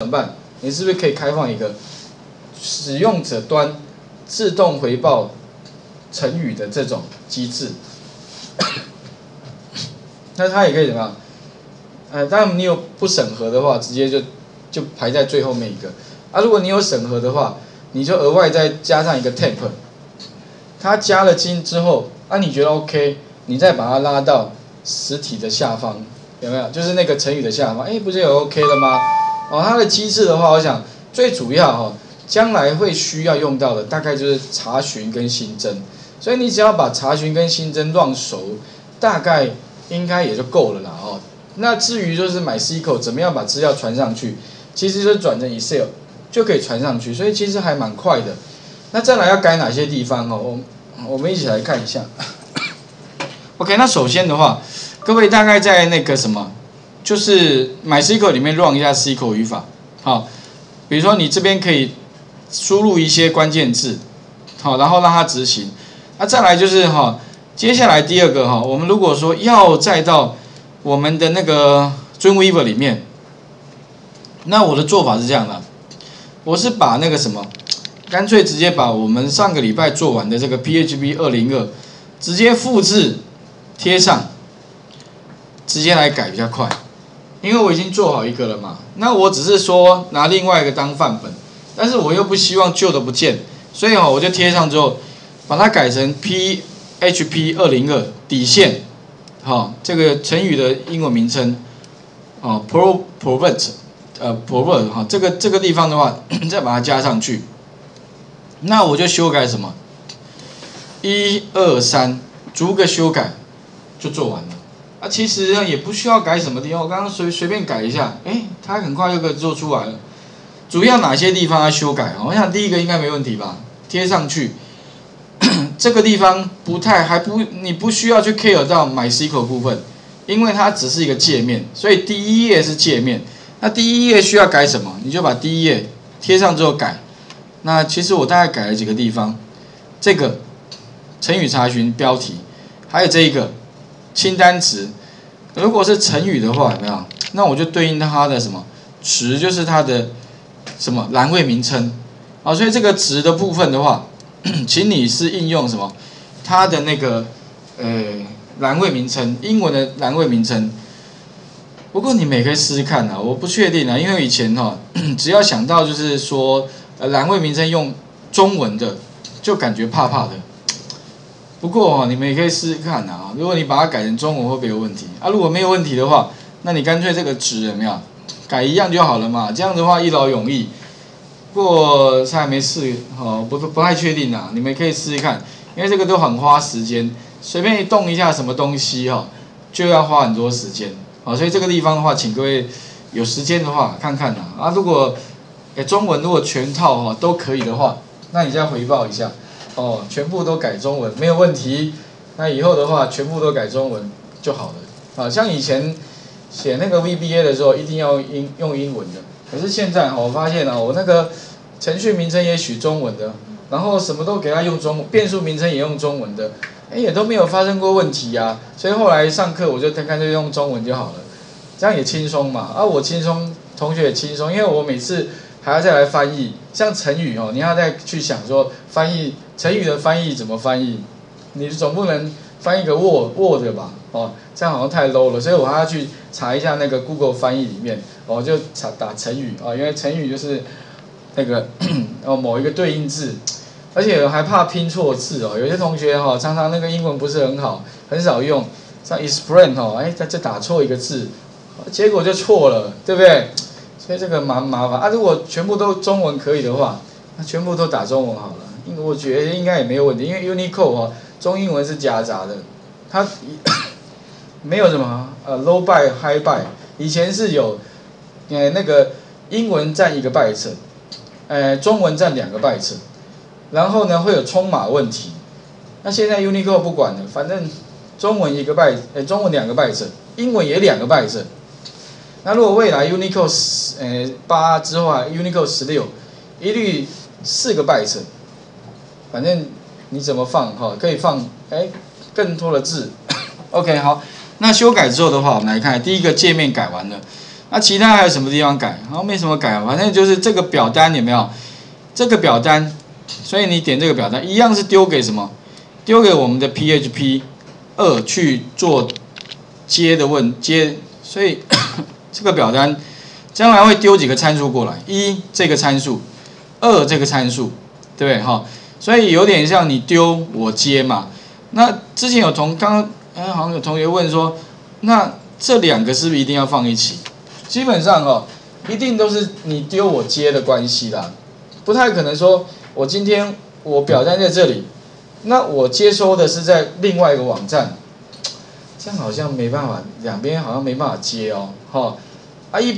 怎么办？你是不是可以开放一个使用者端自动回报成语的这种机制？那它也可以怎么样？当然你有不审核的话，直接就排在最后面一个。如果你有审核的话，你就额外再加上一个 temp。它加了金之后，你觉得 OK， 你再把它拉到实体的下方，有没有？就是那个成语的下方，不是有 OK 了吗？ 它的机制的话，我想最主要将来会需要用到的大概就是查询跟新增，所以你只要把查询跟新增乱熟，大概应该也就够了啦那至于就是MySQL怎么样把资料传上去，其实就转成 Excel 就可以传上去，所以其实还蛮快的。那再来要改哪些地方我们一起来看一下。OK， 那首先的话，各位大概在那个什么。 就是 MySQL 里面 run 一下 SQL 语法，比如说你这边可以输入一些关键字，然后让它执行。再来就是接下来第二个我们如果说要再到我们的那个 Dreamweaver 里面，那我的做法是这样的，我是把那个什么，干脆直接把我们上个礼拜做完的这个 PHP502 直接复制贴上，直接来改比较快。 因为我已经做好一个了嘛，那我只是说拿另外一个当范本，但是我又不希望旧的不见，所以我就贴上之后，把它改成 PHP502 底线，这个成语的英文名称，provert 这个地方的话，再把它加上去，那我就修改什么，1、2、3，逐个修改就做完了。 其实也不需要改什么地方，我刚刚随便改一下，它很快就可以做出来了。主要哪些地方要修改？我想第一个应该没问题吧，贴上去。这个地方你不需要去 care 到MySQL 部分，因为它只是一个界面，所以第一页是界面。那第一页需要改什么？你就把第一页贴上之后改。那其实我大概改了几个地方，这个成语查询标题，还有这一个。 清单词，如果是成语的话，有没有？那我就对应它的什么词，就是它的什么栏位名称所以这个词的部分的话，请你是应用什么它的那个栏位名称，英文的栏位名称。不过你们也可以试试看我不确定因为以前只要想到就是说栏位名称用中文的，就感觉怕怕的。 不过你们也可以试试看如果你把它改成中文会不会有问题？如果没有问题的话，那你干脆这个值怎么样改一样就好了嘛，这样的话一劳永逸。不过还没试不太确定你们可以试试看，因为这个都很花时间，随便一动一下什么东西就要花很多时间所以这个地方的话，请各位有时间的话看看如果中文如果全套都可以的话，那你再回报一下。 全部都改中文没有问题。那以后的话，全部都改中文就好了。像以前写那个 VBA 的时候，一定要用英文的。可是现在我发现我那个程序名称也取中文的，然后什么都给它用中文，变数名称也用中文的，也都没有发生过问题呀。所以后来上课我就干脆用中文就好了，这样也轻松嘛。我轻松，同学也轻松，因为我每次还要再来翻译，像成语你要再去想说翻译。 成语的翻译怎么翻译？你总不能翻译个 Word 吧？这样好像太 low 了，所以我还要去查一下那个 Google 翻译里面，就打成语因为成语就是那个某一个对应字，而且还怕拼错字有些同学常常那个英文不是很好，很少用，像 explain 他就打错一个字，结果就错了，对不对？所以这个蛮麻烦如果全部都中文可以的话，那全部都打中文好了。 我觉得应该也没有问题，因为 Unicode 中英文是夹杂的，它没有什么low byte high byte， 以前是有那个英文占一个 byte， 中文占两个 byte， 然后呢会有冲码问题，那现在 Unicode 不管了，反正中文一个 byte， 中文两个 byte， 英文也两个 byte， 那如果未来 Unicode 8之后Unicode 16， 一律四个 byte。 反正你怎么放可以放更多的字。OK， 好，那修改之后的话，我们来看第一个界面改完了，那其他还有什么地方改？然后没什么改，反正就是这个表单有没有？这个表单，所以你点这个表单一样是丢给什么？丢给我们的 PHP2 去做接的接，所以这个表单将来会丢几个参数过来，一这个参数，二这个参数，对不对？哈，所以有点像你丢我接嘛。那之前有好像有同学问说，那这两个是不是一定要放一起？基本上哦，一定都是你丢我接的关系啦，不太可能说我今天我表单在这里，那我接收的是在另外一个网站，这样好像没办法，两边好像没办法接哦，哈，啊一。